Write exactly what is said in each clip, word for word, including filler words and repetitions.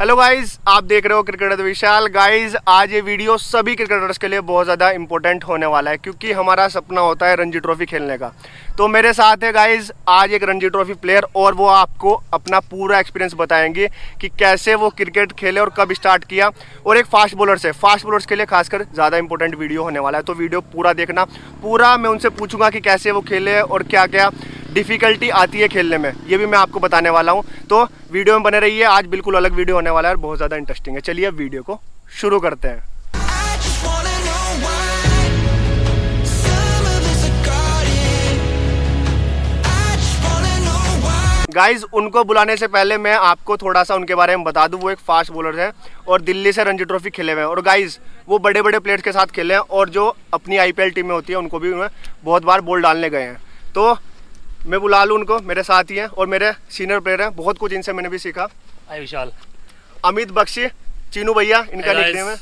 Hello guys, आप देख रहे हो क्रिकेटर विशाल। गाइस, आज ये वीडियो सभी क्रिकेटर्स के लिए बहुत ज़्यादा इंपॉर्टेंट होने वाला है, क्योंकि हमारा सपना होता है रणजी ट्रॉफी खेलने का। तो मेरे साथ है गाइस आज एक रणजी ट्रॉफी प्लेयर, और वो आपको अपना पूरा एक्सपीरियंस बताएंगे कि कैसे वो क्रिकेट खेले और कब स्टार्ट किया। और एक फास्ट बॉलर से फास्ट बॉलर्स के लिए खासकर ज़्यादा इंपॉर्टेंट वीडियो होने वाला है, तो वीडियो पूरा देखना। पूरा मैं उनसे पूछूंगा कि कैसे वो खेले और क्या क्या डिफ़िकल्टी आती है खेलने में, ये भी मैं आपको बताने वाला हूँ। तो वीडियो में बने रहिए, आज बिल्कुल अलग वीडियो होने वाला है और बहुत ज़्यादा इंटरेस्टिंग है। चलिए अब वीडियो को शुरू करते हैं। गाइज, उनको बुलाने से पहले मैं आपको थोड़ा सा उनके बारे में बता दूं। वो एक फास्ट बॉलर हैं और दिल्ली से रणजी ट्रॉफी खेले हुए हैं, और गाइज वो बड़े बड़े प्लेयर्स के साथ खेले हैं, और जो अपनी आईपीएल टीम में होती है उनको भी बहुत बार बॉल डालने गए हैं। तो मैं बुला लूँ उनको, मेरे साथ ही हैं और मेरे सीनियर प्लेयर हैं, बहुत कुछ इनसे मैंने भी सीखा। आई विशाल, अमित बख्शी, चीनू भैया इनका निकले में।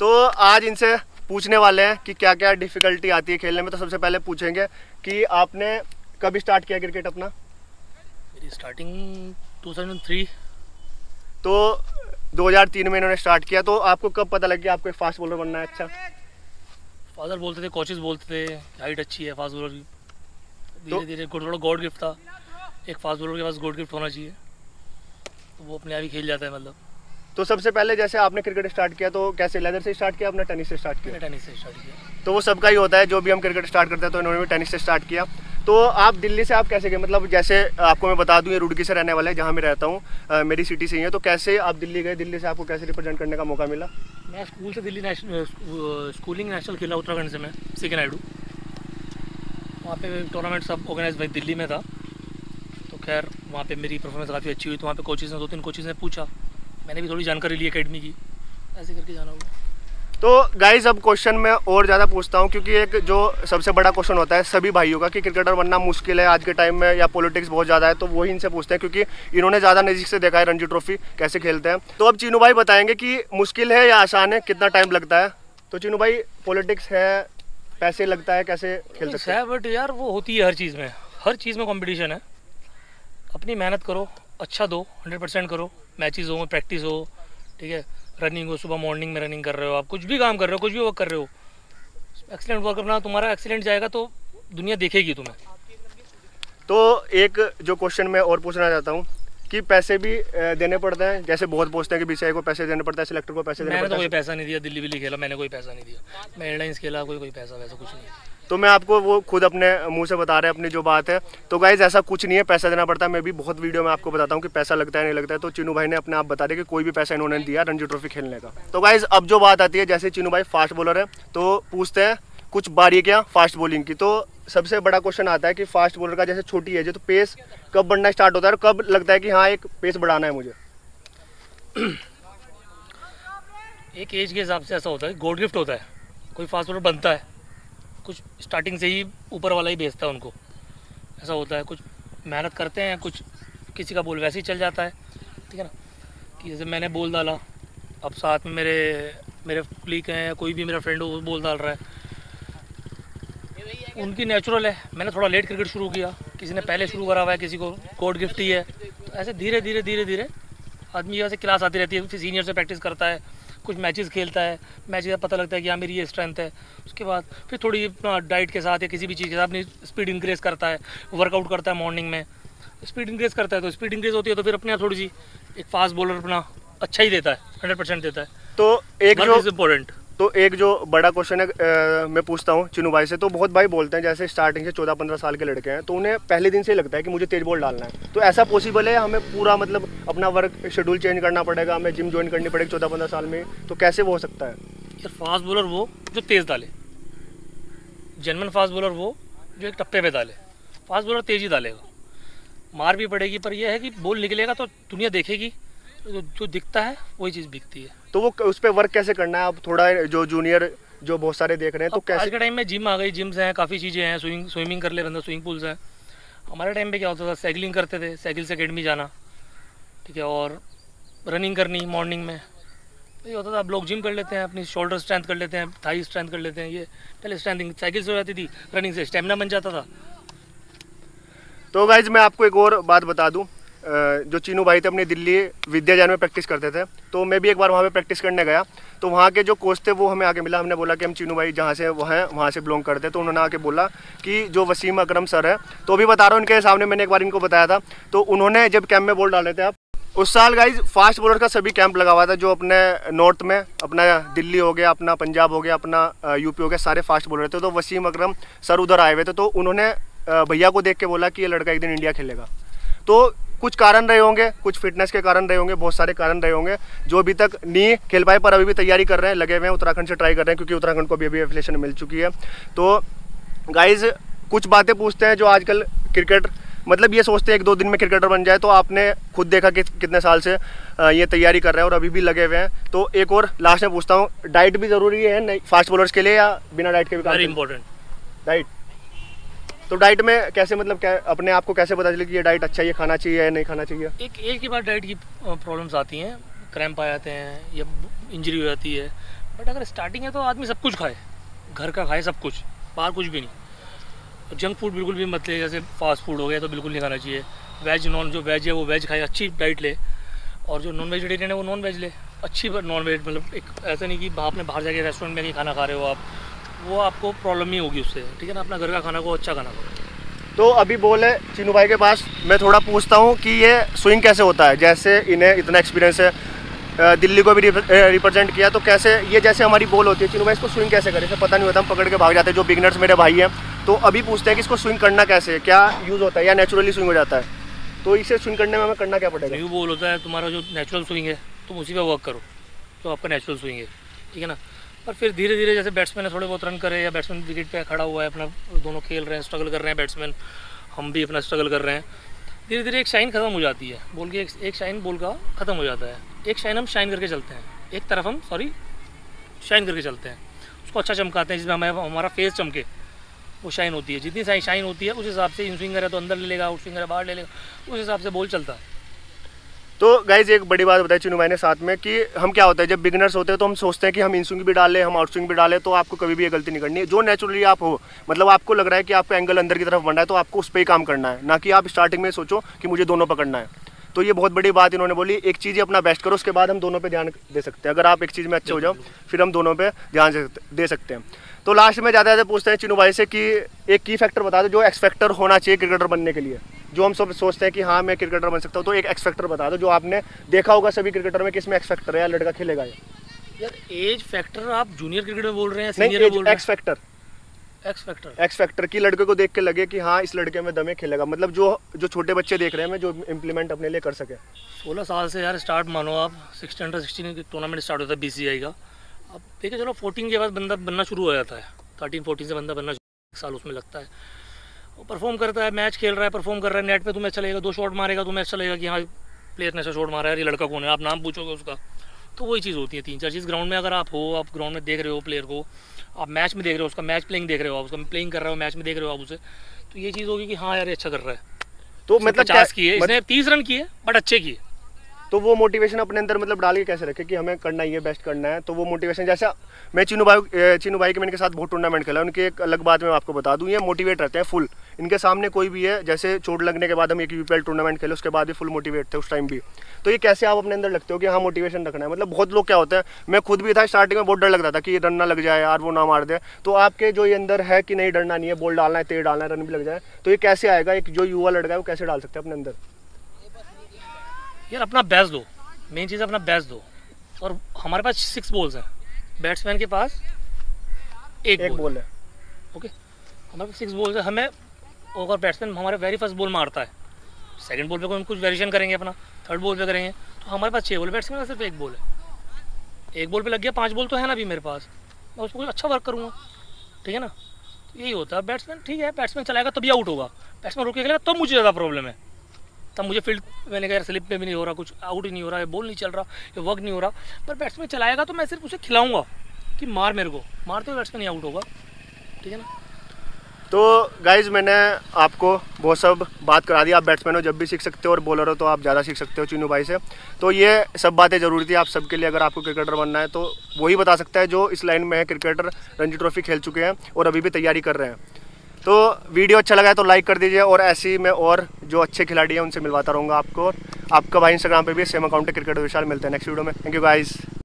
तो आज इनसे पूछने वाले हैं कि क्या क्या डिफ़िकल्टी आती है खेलने में। तो सबसे पहले पूछेंगे कि आपने कब स्टार्ट किया क्रिकेट अपना? मेरी स्टार्टिंग दो हज़ार तीन। तो दो हज़ार तीन में इन्होंने स्टार्ट किया। तो आपको कब पता लग गया आपको एक फास्ट बॉलर बनना है? अच्छा, फादर बोलते थे, कोचेज बोलते थे हाइट अच्छी है फास्ट बॉलर की। धीरे धीरे थोड़ा गॉड गिफ्ट था, एक फास्ट बॉलर के पास गॉड गिफ्ट होना चाहिए, तो वो अपने आप ही खेल जाता है मतलब। तो सबसे पहले जैसे आपने क्रिकेट स्टार्ट किया तो कैसे, लेदर से स्टार्ट किया आपने, टेनिस से स्टार्ट किया? टेनिस से स्टार्ट किया। तो वो सबका ही होता है, जो भी हम क्रिकेट स्टार्ट करते हैं, तो इन्होंने भी टेनिस से स्टार्ट किया। तो आप दिल्ली से आप कैसे गए, मतलब जैसे आपको मैं बता दूँ ये रुड़की से रहने वाले हैं, जहाँ मैं रहता हूँ, मेरी सिटी से ही है। तो कैसे आप दिल्ली गए, दिल्ली से आपको कैसे रिप्रेजेंट करने का मौका मिला? मैं स्कूल से दिल्ली स्कूलिंग नेशनल खेला उत्तराखंड से, मैं सी नायडू। वहाँ पे टूर्नामेंट सब ऑर्गेनाइज भाई दिल्ली में था, तो खैर वहाँ पे मेरी परफॉर्मेंस काफ़ी अच्छी हुई। तो वहाँ पे कोचेज़ ने, दो तीन कोचेज़ ने पूछा, मैंने भी थोड़ी जानकारी ली एकेडमी की, ऐसे करके जाना हुआ। तो गाइज अब क्वेश्चन मैं और ज़्यादा पूछता हूँ, क्योंकि एक जो सबसे बड़ा क्वेश्चन होता है सभी भाइयों का कि क्रिकेटर बनना मुश्किल है आज के टाइम में, या पॉलिटिक्स बहुत ज़्यादा है, तो वही इनसे पूछते हैं, क्योंकि इन्होंने ज़्यादा नज़दीक से देखा है रणजी ट्रॉफी कैसे खेलते हैं। तो अब चीनू भाई बताएंगे कि मुश्किल है या आसान है, कितना टाइम लगता है। तो चीनू भाई, पॉलिटिक्स है, पैसे लगता है, कैसे खेल सकते हैं? बट यार वो होती है हर चीज़ में, हर चीज़ में कंपटीशन है। अपनी मेहनत करो, अच्छा दो, हंड्रेड परसेंट करो, मैचेस हो, प्रैक्टिस हो, ठीक है, रनिंग हो, सुबह मॉर्निंग में रनिंग कर रहे हो, आप कुछ भी काम कर रहे हो, कुछ भी वर्क कर रहे हो, एक्सीलेंट वर्क करना, तुम्हारा एक्सीलेंट जाएगा तो दुनिया देखेगी तुम्हें। तो एक जो क्वेश्चन मैं और पूछना चाहता हूँ कि पैसे भी देने पड़ते हैं, जैसे बहुत पूछते हैं कि बीसीसीआई को पैसे देने पड़ता है, सिलेक्टर को पैसे देने पड़ता है। मैंने तो कोई पैसा नहीं दिया, दिल्ली विल्ली खेला मैंने, कोई पैसा नहीं दिया, मैं एयरलाइंस खेला, कोई कोई पैसा वैसा कुछ नहीं। तो मैं आपको वो खुद अपने मुंह से बता रहे हैं अपनी जो बात है। तो गाइज ऐसा कुछ नहीं है, पैसा देना पड़ता है। मैं भी बहुत वीडियो में आपको बताता हूँ कि पैसा लगता है नहीं लगता है। तो चीनू भाई ने अपने आप बता दिया कि कोई भी पैसा इन्होंने दिया रणजी ट्रॉफी खेलने का। तो गाइज अब जो बात आती है, जैसे चीनू भाई फास्ट बॉलर है, तो पूछते हैं कुछ बारीकियाँ फास्ट बॉलिंग की। तो सबसे बड़ा क्वेश्चन आता है कि फास्ट बॉलर का जैसे छोटी एज है, तो पेस कब बढ़ना स्टार्ट होता है और कब लगता है कि हाँ एक पेस बढ़ाना है मुझे? एक एज के हिसाब से ऐसा होता है, गॉड गिफ्ट होता है, कोई फास्ट बॉलर बनता है, कुछ स्टार्टिंग से ही ऊपर वाला ही भेजता है उनको, ऐसा होता है। कुछ मेहनत करते हैं, कुछ किसी का बॉल वैसे ही चल जाता है, ठीक है ना, कि जैसे मैंने बॉल डाला, अब साथ में मेरे मेरे क्लिक हैं, कोई भी मेरा फ्रेंड हो, वो बॉल डाल रहा है, उनकी नेचुरल है। मैंने थोड़ा लेट क्रिकेट शुरू किया, किसी ने पहले शुरू करा हुआ है, किसी को गॉड गिफ्ट ही है, तो ऐसे धीरे धीरे धीरे धीरे आदमी वैसे क्लास आती रहती है। फिर सीनियर से प्रैक्टिस करता है, कुछ मैचेस खेलता है, मैच का पता लगता है कि हाँ मेरी ये स्ट्रेंथ है। उसके बाद फिर थोड़ी अपना डाइट के साथ या किसी भी चीज़ के साथ अपनी स्पीड इंक्रीज़ करता है, वर्कआउट करता है, मॉर्निंग में स्पीड इंक्रीज़ करता है, तो स्पीड इंक्रीज़ होती है, तो फिर अपने आप थोड़ी सी एक फास्ट बॉलर अपना अच्छा ही देता है, हंड्रेड परसेंट देता है। तो एक इज़ इम्पोर्टेंट। तो एक जो बड़ा क्वेश्चन है आ, मैं पूछता हूँ चीनू भाई से, तो बहुत भाई बोलते हैं जैसे स्टार्टिंग से चौदह पंद्रह साल के लड़के हैं, तो उन्हें पहले दिन से लगता है कि मुझे तेज बॉल डालना है। तो ऐसा पॉसिबल है, हमें पूरा मतलब अपना वर्क शेड्यूल चेंज करना पड़ेगा, हमें जिम ज्वाइन करनी पड़ेगी चौदह पंद्रह साल में, तो कैसे वो हो सकता है? यार फास्ट बॉलर वो जो तेज़ डाले, जेन्युइन फास्ट बॉलर वो जो एक टप्पे पर डाले, फास्ट बॉलर तेज़ ही डालेगा, मार भी पड़ेगी, पर यह है कि बॉल निकलेगा तो दुनिया देखेगी, जो दिखता है वही चीज़ बिकती है। तो वो उस पर वर्क कैसे करना है? आप थोड़ा जो जूनियर जो बहुत सारे देख रहे हैं, तो कैसे? आज के टाइम में जिम आ गई, जिम्स हैं, काफ़ी चीज़ें हैं, स्विमिंग स्विमिंग कर ले बंदा, स्विमिंग पूल्स हैं। हमारे टाइम पे क्या होता था, साइकिलिंग करते थे, साइकिल से अकेडमी जाना, ठीक है, और रनिंग करनी मॉर्निंग में, तो ये होता था। आप लोग जिम कर लेते हैं, अपनी शोल्डर स्ट्रेंथ कर लेते हैं, थाई स्ट्रेंथ कर लेते हैं, ये पहले स्ट्रेंथिंग साइकिल से हो जाती थी, रनिंग से स्टेमिना बन जाता था। तो गाइज मैं आपको एक और बात बता दूँ जो चीनू भाई थे अपने दिल्ली विद्याजन में प्रैक्टिस करते थे, तो मैं भी एक बार वहाँ पे प्रैक्टिस करने गया तो वहाँ के जो कोच थे वो हमें आके मिला। हमने बोला कि हम चीनू भाई जहाँ से वहाँ हैं वहाँ से बिलोंग करते हैं, तो उन्होंने आके बोला कि जो वसीम अकरम सर है, तो अभी बता रहा हूँ उनके सामने मैंने एक बार इनको बताया था, तो उन्होंने जब कैंप में बोल डाले थे आप उस साल गाइज फास्ट बॉलर का सभी कैंप लगा हुआ था जो अपने नॉर्थ में, अपना दिल्ली हो गया, अपना पंजाब हो गया, अपना यूपी हो गया, सारे फास्ट बॉलर थे। तो वसीम अकरम सर उधर आए हुए थे, तो उन्होंने भैया को देख के बोला कि ये लड़का एक दिन इंडिया खेलेगा। तो कुछ कारण रहे होंगे, कुछ फिटनेस के कारण रहे होंगे, बहुत सारे कारण रहे होंगे जो अभी तक नहीं खेल पाए, पर अभी भी तैयारी कर रहे हैं, लगे हुए हैं, उत्तराखंड से ट्राई कर रहे हैं क्योंकि उत्तराखंड को अभी अभी एफिलिएशन मिल चुकी है। तो गाइज कुछ बातें पूछते हैं जो आजकल क्रिकेट मतलब ये सोचते हैं एक दो दिन में क्रिकेटर बन जाए, तो आपने खुद देखा कि कितने साल से ये तैयारी कर रहे हैं और अभी भी लगे हुए हैं। तो एक और लास्ट में पूछता हूँ, डाइट भी ज़रूरी है नहीं फास्ट बॉलर्स के लिए या बिना डाइट के भी? Very important diet. तो डाइट में कैसे मतलब क्या अपने आप को कैसे पता चले कि ये डाइट अच्छा है, ये खाना चाहिए या नहीं खाना चाहिए? एक एक ही बार डाइट की प्रॉब्लम्स आती हैं, क्रैम्प आ जाते हैं या इंजरी हो जाती है, बट अगर स्टार्टिंग है तो आदमी सब कुछ खाए, घर का खाए सब कुछ, बाहर कुछ भी नहीं। जंक फूड बिल्कुल भी मत ले, जैसे फास्ट फूड हो गया तो बिल्कुल नहीं खाना चाहिए। वेज नॉन जो वेज है वो वेज खाए, अच्छी डाइट ले, और जो नॉन वेजिटेरियन है वो नॉन वेज ले, अच्छी नॉन वेज, मतलब एक ऐसा नहीं कि आपने बाहर जाके रेस्टोरेंट में नहीं खाना खा रहे हो आप, वो आपको प्रॉब्लम ही होगी उससे, ठीक है ना। अपना घर का खाना को अच्छा खाना खाओ। तो अभी बोल है चीनू भाई के पास, मैं थोड़ा पूछता हूँ कि ये स्विंग कैसे होता है, जैसे इन्हें इतना एक्सपीरियंस है, दिल्ली को भी रिप्रेजेंट किया, तो कैसे ये जैसे हमारी बॉल होती है चीनू भाई इसको स्विंग कैसे करें? इसे पता नहीं होता, हम पकड़ के भाग जाते हैं जो बिगनर्स मेरे भाई हैं। तो अभी पूछते हैं कि इसको स्विंग करना कैसे, क्या यूज़ होता है या नेचुरली स्विंग हो जाता है? तो इसे स्विंग करने में हमें करना क्या पड़ेगा? न्यू बॉल होता है तुम्हारा जो नेचुरल स्विंग है तुम उसी पर वर्क करो तो आपका नेचुरल स्विंग है, ठीक है ना। और फिर धीरे धीरे जैसे बैट्समैन थोड़े बहुत रन करे या बैट्समैन विकेट पे खड़ा हुआ है, अपना दोनों खेल रहे हैं, स्ट्रगल कर रहे हैं बैट्समैन, हम भी अपना स्ट्रगल कर रहे हैं, धीरे धीरे एक शाइन ख़त्म हो जाती है बॉल की, एक, एक शाइन बॉल का ख़त्म हो जाता है। एक शाइन हम शाइन करके चलते हैं, एक तरफ हम सॉरी शाइन करके चलते हैं, उसको अच्छा चमकाते हैं जिसमें हमें हमारा फेस चमके, वो शाइन होती है। जितनी सारी शाइन होती है उस हिसाब से इन स्विंगर है तो अंदर ले लेगा, आउट स्विंगर है बाहर ले लेगा, उस हिसाब से बॉल चलता है। तो गाइज एक बड़ी बात बताई चीनू भाई ने साथ में कि हम क्या होता है जब बिगिनर्स होते हैं तो हम सोचते हैं कि हम इन स्विंग भी डालें, हम आउट स्विंग भी डालें, तो आपको कभी भी ये गलती नहीं करनी है। जो नेचुरली आप हो, मतलब आपको लग रहा है कि आपका एंगल अंदर की तरफ बन रहा है, तो आपको उस पर ही काम करना है, ना कि आप स्टार्टिंग में सोचो कि मुझे दोनों पकड़ना है। तो ये बहुत बड़ी बात इन्होंने बोली, एक चीज़ अपना बेस्ट करो, उसके बाद हम दोनों पर ध्यान दे सकते हैं। अगर आप एक चीज़ में अच्छे हो जाओ फिर हम दोनों पर ध्यान दे सकते हैं। तो लास्ट में ज़्यादा पूछते हैं चीनू भाई से कि एक की फैक्टर बता दो जो एक्स फैक्टर होना चाहिए क्रिकेटर बनने के लिए, जो हम सब सोचते हैं कि हाँ मैं क्रिकेटर बन सकता हूँ, तो एक एक्स फैक्टर बता दो जो आपने देखा होगा सभी क्रिकेटर में, किस में एक्स फैक्टर है या लड़का खेलेगा ये? यार एज फैक्टर आप जूनियर क्रिकेट में बोल रहे हैं, सीनियर में बोल रहे हैं? X factor X factor X factor कि लड़के को देख के लगे कि हाँ इस लड़के में दमे खेलेगा, मतलब जो जो छोटे बच्चे देख रहे हैं मैं जो इम्प्लीमेंट अपने लिए कर सके। सोलह साल से यार स्टार्ट मानो आप, sixteen under sixteen tournament start होता है बीसीसीआई का, अब देखिए चलो फोर्टीन के बाद बंदा बनना शुरू हो जाता है, थर्टीन फोर्टीन से बंदा बनना एक साल उसमें लगता है, परफॉर्म करता है, मैच खेल रहा है, परफॉर्म कर रहा है, नेट पे तुम्हें अच्छा लगेगा, दो शॉट मारेगा तुम्हें अच्छा लगेगा कि हाँ प्लेयर ने अच्छा शॉट मारा है, ये लड़का कौन है, आप नाम पूछोगे उसका। तो वही चीज़ होती है, तीन चार चीज़ ग्राउंड में अगर आप हो, आप ग्राउंड में देख रहे हो प्लेयर को, आप मैच में देख रहे हो उसका मैच प्लेइंग देख रहे हो आप, उसका प्लेइंग कर रहे हो मैच में देख रहे हो आप उसे, तो ये चीज़ होगी कि हाँ यार अच्छा कर रहा है, तो मतलब पचास किए इसने, तीस रन किए बट अच्छे किए, तो वो मोटिवेशन अपने अंदर मतलब डाल के कैसे रखे कि हमें करना ही है, बेस्ट करना है। तो वो मोटिवेशन जैसा मैं चीनू भाई चीनू भाई के मैंने के साथ बहुत टूर्नामेंट खेला, उनकी एक अलग बात मैं आपको बता दूं, ये मोटिवेट रहते हैं फुल, इनके सामने कोई भी है, जैसे चोट लगने के बाद हम एक यूपीएल टूर्नामेंट खेले उसके बाद भी फुल मोटिवेट थे उस टाइम भी। तो ये कैसे आप अपने अंदर लगते हो कि हाँ मोटिवेशन रखना है, मतलब बहुत लोग क्या होता है, मैं खुद भी था स्टार्टिंग में, बहुत डर लगता था कि रन ना लग जाए यार, वो ना मार दे, तो आपके जो ये अंदर है कि नहीं डरना नहीं है, बॉल डालना है, तेज डालना है, रन भी लग जाए, तो ये कैसे आएगा, एक जो युवा लड़का है वो कैसे डाल सकते हैं अपने अंदर? यार अपना बेस्ट दो, मेन चीज़ अपना बेस्ट दो, और हमारे पास सिक्स बॉल्स हैं, बैट्समैन के पास एक, एक बॉल है, ओके हमारे पास सिक्स बॉल्स है, हमें अगर बैट्समैन हमारे वेरी फर्स्ट बॉल मारता है, सेकंड बॉल पे कोई कुछ वेरिएशन करेंगे, अपना थर्ड बॉल पे करेंगे, तो हमारे पास छः बॉल, बैट्समैन का सिर्फ एक बॉल है, एक बॉल पे लग गया, पाँच बॉल तो है ना अभी मेरे पास, मैं उसको कुछ अच्छा वर्क करूँगा, ठीक है ना। तो यही होता है बैट्समैन, ठीक है बैट्समैन चलाएगा तभी आउट होगा, बैट्समैन रुकेगा तब मुझे ज़्यादा प्रॉब्लम है, तब मुझे फील्ड मैंने कहा यार स्लिप पे भी नहीं हो रहा, कुछ आउट ही नहीं हो रहा है, बॉल नहीं चल रहा, ये वर्क नहीं हो रहा, पर बैट्समैन चलाएगा तो मैं सिर्फ उसे खिलाऊंगा कि मार मेरे को, मारते हुए बैट्समैन ही आउट होगा, ठीक है ना। तो गाइज मैंने आपको बहुत सब बात करा दी, आप बैट्समैन हो जब भी सीख सकते हो और बॉलर हो तो आप ज़्यादा सीख सकते हो चीनू भाई से, तो ये सब बातें ज़रूरी थी आप सबके लिए, अगर आपको क्रिकेटर बनना है तो वही बता सकता है जो इस लाइन में है, क्रिकेटर रणजी ट्रॉफी खेल चुके हैं और अभी भी तैयारी कर रहे हैं। तो वीडियो अच्छा लगा है तो लाइक कर दीजिए, और ऐसे ही मैं और जो अच्छे खिलाड़ी हैं उनसे मिलवाता रहूँगा आपको। आपका भाई इंस्टाग्राम पे भी सेम अकाउंट है क्रिकेट विशाल। मिलते हैं नेक्स्ट वीडियो में। Thank you guys.